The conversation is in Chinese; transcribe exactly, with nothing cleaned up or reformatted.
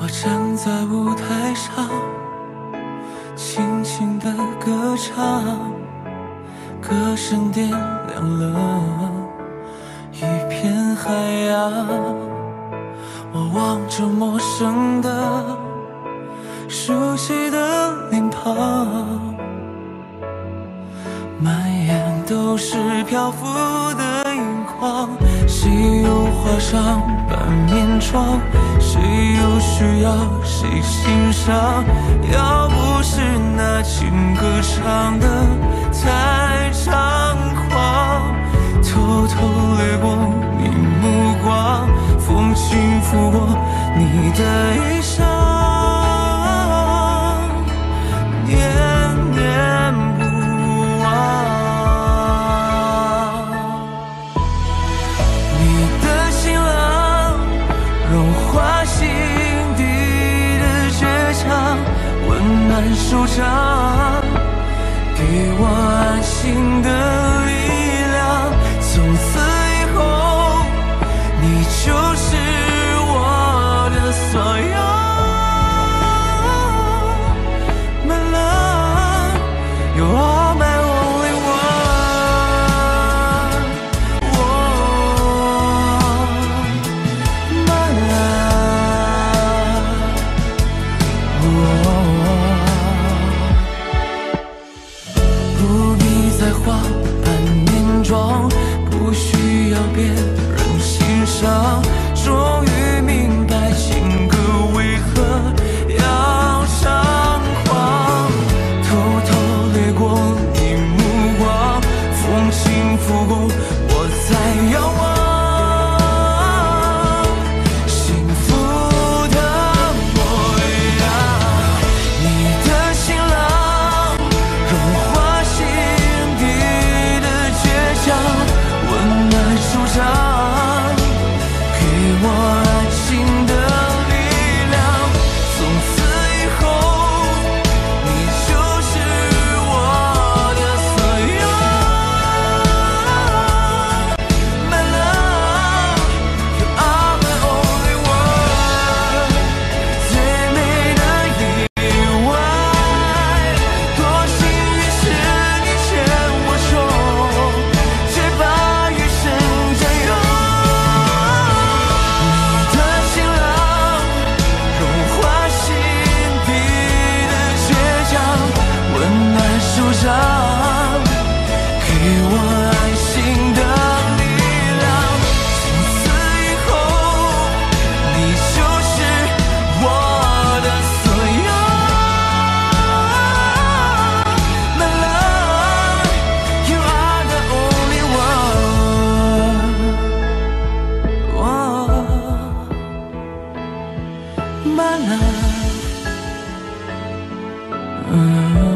我站在舞台上，轻轻地歌唱，歌声点亮了一片海洋。我望着陌生的、熟悉的脸庞，满眼都是漂浮的荧光。谁又画上半面窗？谁又需要谁欣赏？要不是那情歌唱得太猖狂，偷偷掠过你目光，风轻拂过你的衣裳，念念不忘。你的新郎融化心底的倔强，温暖手掌，给我安心的力量。从此以后，你就是我的所有。My love, you are my only one. Oh, my love. Oh, 不必再画半面妆。不需要别人欣赏，终于明白情歌为何要张狂。偷偷掠过你目光，风轻拂过，我在遥望。My love.